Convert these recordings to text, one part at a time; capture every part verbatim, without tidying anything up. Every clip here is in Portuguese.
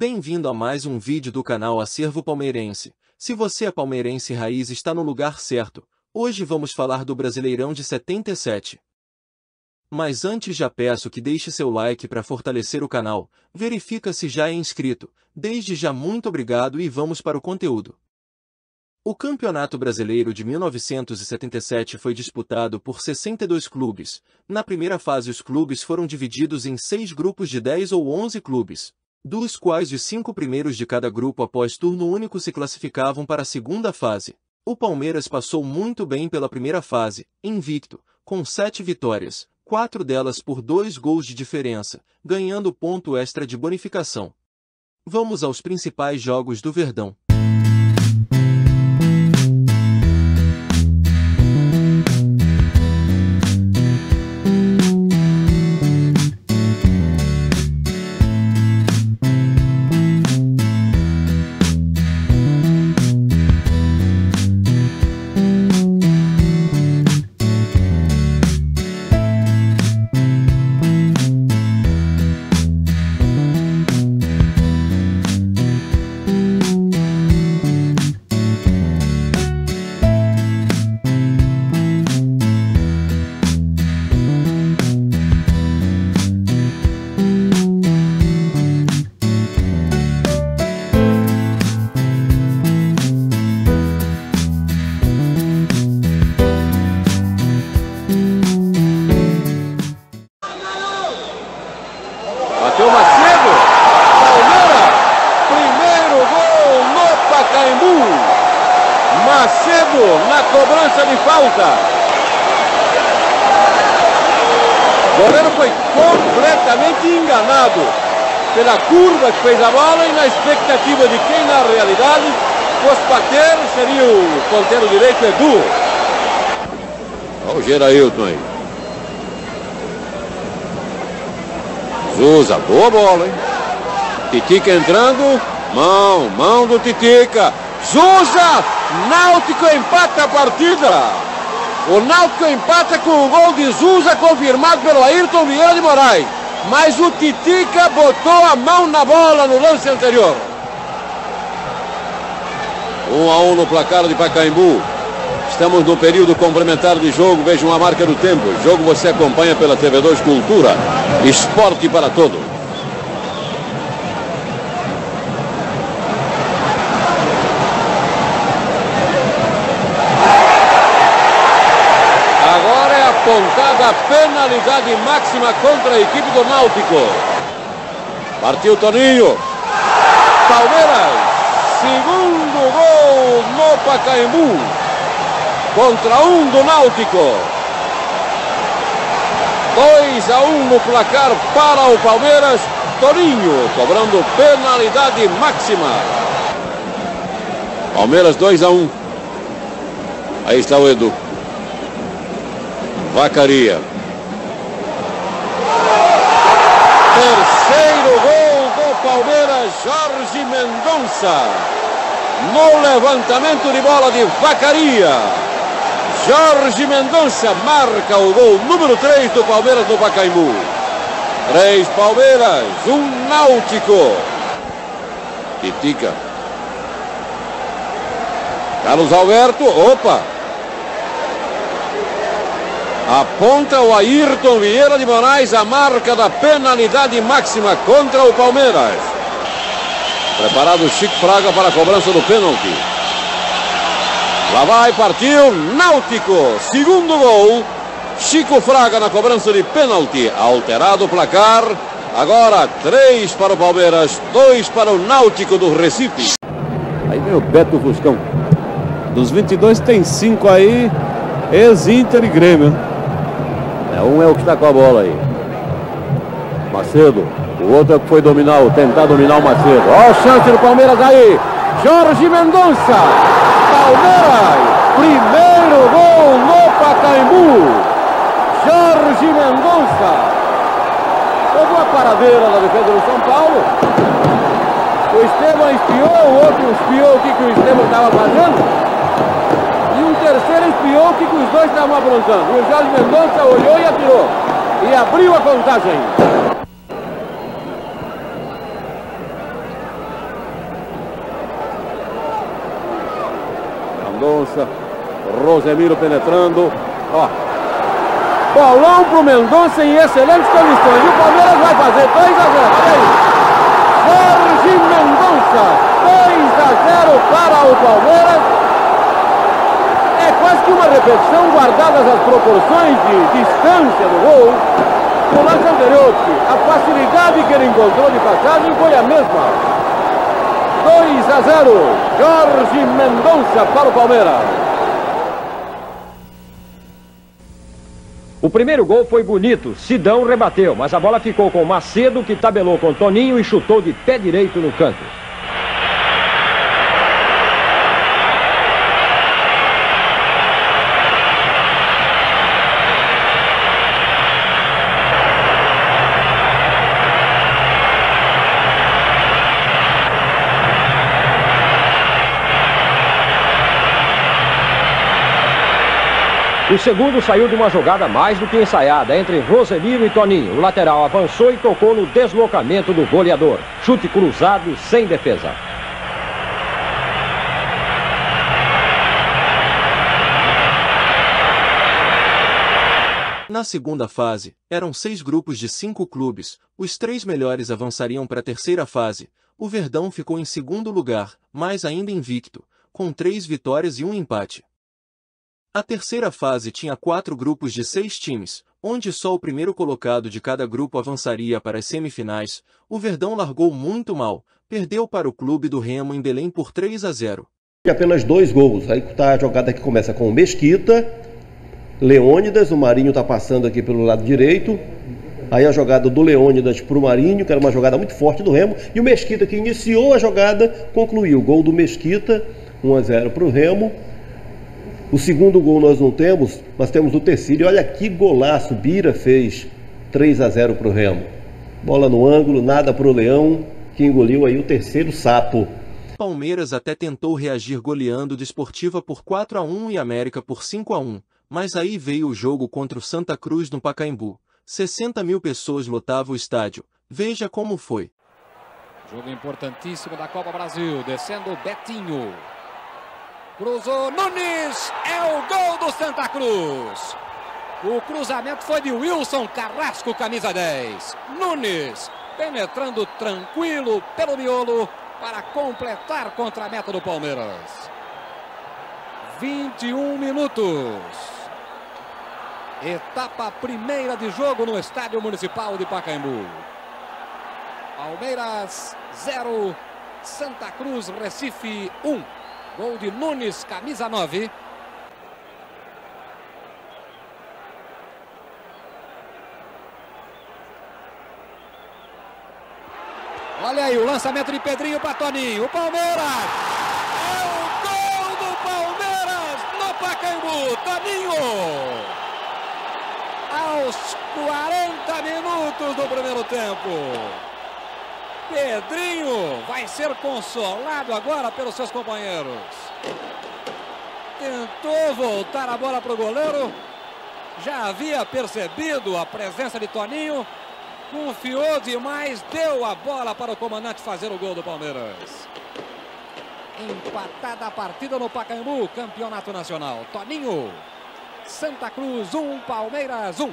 Bem-vindo a mais um vídeo do canal Acervo Palmeirense. Se você é palmeirense raiz, está no lugar certo. Hoje vamos falar do Brasileirão de setenta e sete. Mas antes já peço que deixe seu like para fortalecer o canal, verifica se já é inscrito. Desde já muito obrigado e vamos para o conteúdo. O Campeonato Brasileiro de mil novecentos e setenta e sete foi disputado por sessenta e dois clubes. Na primeira fase os clubes foram divididos em seis grupos de dez ou onze clubes, dos quais os cinco primeiros de cada grupo após turno único se classificavam para a segunda fase. O Palmeiras passou muito bem pela primeira fase, invicto, com sete vitórias, quatro delas por dois gols de diferença, ganhando ponto extra de bonificação. Vamos aos principais jogos do Verdão. Macedo na cobrança de falta. O goleiro foi completamente enganado pela curva que fez a bola e na expectativa de quem na realidade fosse bater seria o ponteiro direito Edu. Olha o Gerailton aí. Zusa, boa bola, hein? Titica entrando. Mão, mão do Titica. Zusa, Náutico empata a partida. O Náutico empata com o gol de Zusa, confirmado pelo Ayrton Vieira de Moraes. Mas o Titica botou a mão na bola no lance anterior. um a um no placar de Pacaembu. Estamos no período complementar de jogo. Vejam a marca do tempo. O jogo você acompanha pela T V dois Cultura. Esporte para todos. Contada a penalidade máxima contra a equipe do Náutico. Partiu Toninho. Palmeiras, segundo gol no Pacaembu. Contra um do Náutico. dois a um no placar para o Palmeiras. Toninho cobrando penalidade máxima. Palmeiras dois a um. Aí está o Edu. Vacaria. Terceiro gol do Palmeiras, Jorge Mendonça. No levantamento de bola de Vacaria, Jorge Mendonça marca o gol número três do Palmeiras do Pacaembu. três Palmeiras, um Náutico. Titica. Carlos Alberto, opa! Aponta o Ayrton Vieira de Moraes a marca da penalidade máxima contra o Palmeiras. Preparado o Chico Fraga para a cobrança do pênalti. Lá vai, partiu, Náutico. Segundo gol, Chico Fraga na cobrança de pênalti. Alterado o placar. Agora três para o Palmeiras, dois para o Náutico do Recife. Aí vem o Beto Fuscão. Dos vinte e dois tem cinco aí. Ex-Inter e Grêmio. Um é o que está com a bola aí. Macedo. O outro é o que foi dominar, tentar dominar o Macedo. Olha a chance do Palmeiras aí. Jorge Mendonça. Palmeiras. Primeiro gol no Pacaembu. Jorge Mendonça. Houve uma paradeira na defesa do São Paulo. O Estevão espiou, o outro espiou o que, que o Estevão estava fazendo. Terceiro espiou o que os dois estavam aprontando. E o Jorge Mendonça olhou e atirou. E abriu a contagem. Mendonça. Rosemiro penetrando. Ó. Bolão pro Mendonça em excelentes condições. E o Palmeiras vai fazer dois a zero. Jorge Mendonça. dois a zero para o Palmeiras. É quase que uma repetição, guardadas as proporções de distância do gol. No lance anterior, a facilidade que ele encontrou de passagem foi a mesma. dois a zero. Jorge Mendonça para o Palmeiras. O primeiro gol foi bonito, Sidão rebateu, mas a bola ficou com Macedo, que tabelou com Toninho e chutou de pé direito no canto. O segundo saiu de uma jogada mais do que ensaiada entre Rosemiro e Toninho. O lateral avançou e tocou no deslocamento do goleador. Chute cruzado, sem defesa. Na segunda fase, eram seis grupos de cinco clubes. Os três melhores avançariam para a terceira fase. O Verdão ficou em segundo lugar, mas ainda invicto, com três vitórias e um empate. A terceira fase tinha quatro grupos de seis times, onde só o primeiro colocado de cada grupo avançaria para as semifinais. O Verdão largou muito mal, perdeu para o Clube do Remo em Belém por três a zero. Apenas dois gols, aí está a jogada que começa com o Mesquita, Leônidas, o Marinho está passando aqui pelo lado direito, aí a jogada do Leônidas para o Marinho, que era uma jogada muito forte do Remo, e o Mesquita, que iniciou a jogada, concluiu o gol do Mesquita, um a zero para o Remo. O segundo gol nós não temos, mas temos o terceiro. E olha que golaço, Bira fez três a zero para o Remo. Bola no ângulo, nada para o Leão, que engoliu aí o terceiro sapo. Palmeiras até tentou reagir goleando Desportiva por quatro a um e América por cinco a um. Mas aí veio o jogo contra o Santa Cruz no Pacaembu. sessenta mil pessoas lotavam o estádio. Veja como foi. Jogo importantíssimo da Copa Brasil, descendo o Betinho. Cruzou Nunes, é o gol do Santa Cruz. O cruzamento foi de Wilson Carrasco, camisa dez. Nunes, penetrando tranquilo pelo miolo para completar contra a meta do Palmeiras. vinte e um minutos. Etapa primeira de jogo no Estádio Municipal de Pacaembu. Palmeiras zero, Santa Cruz Recife um. Gol de Nunes, camisa nove. Olha aí o lançamento de Pedrinho para Toninho. O Palmeiras! É o gol do Palmeiras no Pacaembu. Toninho! Aos quarenta minutos do primeiro tempo. Pedrinho vai ser consolado agora pelos seus companheiros. Tentou voltar a bola para o goleiro. Já havia percebido a presença de Toninho. Confiou demais, deu a bola para o comandante fazer o gol do Palmeiras. Empatada a partida no Pacaembu, campeonato nacional. Toninho, Santa Cruz um, Palmeiras um.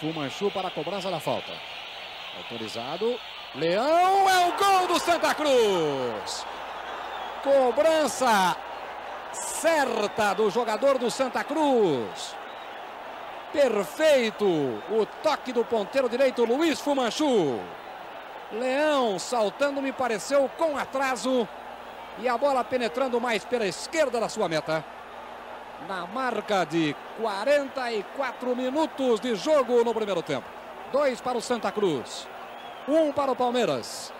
Fumanchu para a cobrança da falta. Autorizado. Leão, é o gol do Santa Cruz. Cobrança certa do jogador do Santa Cruz. Perfeito o toque do ponteiro direito, Luiz Fumanchu. Leão saltando, me pareceu, com atraso. E a bola penetrando mais pela esquerda da sua meta. Na marca de quarenta e quatro minutos de jogo no primeiro tempo. Dois para o Santa Cruz, um para o Palmeiras.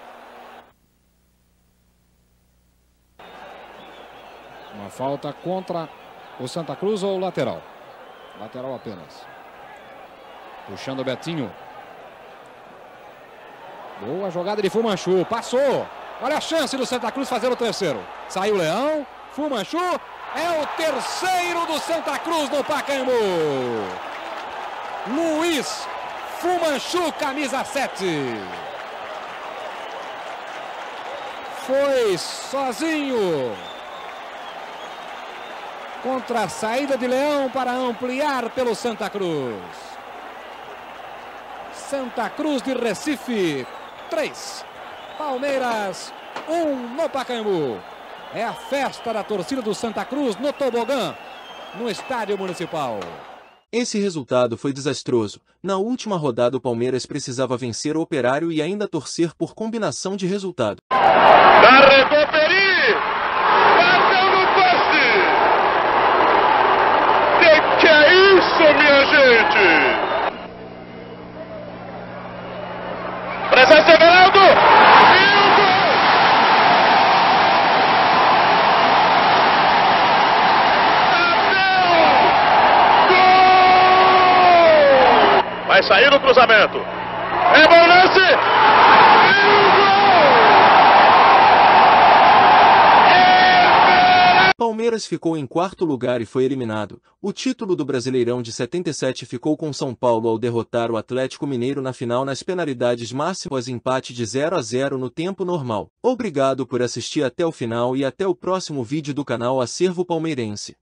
Uma falta contra o Santa Cruz ou lateral? Lateral apenas. Puxando o Betinho. Boa jogada de Fumanchu, passou. Olha a chance do Santa Cruz fazer o terceiro. Saiu o Leão, Fumanchu... É o terceiro do Santa Cruz no Pacaembu. Luiz Fumanchu, camisa sete. foi sozinho. Contra a saída de Leão para ampliar pelo Santa Cruz. Santa Cruz de Recife, três. Palmeiras, um no Pacaembu. É a festa da torcida do Santa Cruz no tobogã, no estádio municipal. Esse resultado foi desastroso. Na última rodada o Palmeiras precisava vencer o Operário e ainda torcer por combinação de resultado. Carregou Peri! Bateu no passe! Que que é isso, minha gente? Presença Everaldo! E o gol! Vai sair no cruzamento. É bom lance! E o gol! Palmeiras ficou em quarto lugar e foi eliminado. O título do Brasileirão de setenta e sete ficou com São Paulo ao derrotar o Atlético Mineiro na final nas penalidades máximas, empate de zero a zero no tempo normal. Obrigado por assistir até o final e até o próximo vídeo do canal Acervo Palmeirense.